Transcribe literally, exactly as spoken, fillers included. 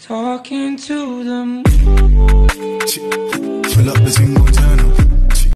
Talking to them. Pull up the single channel.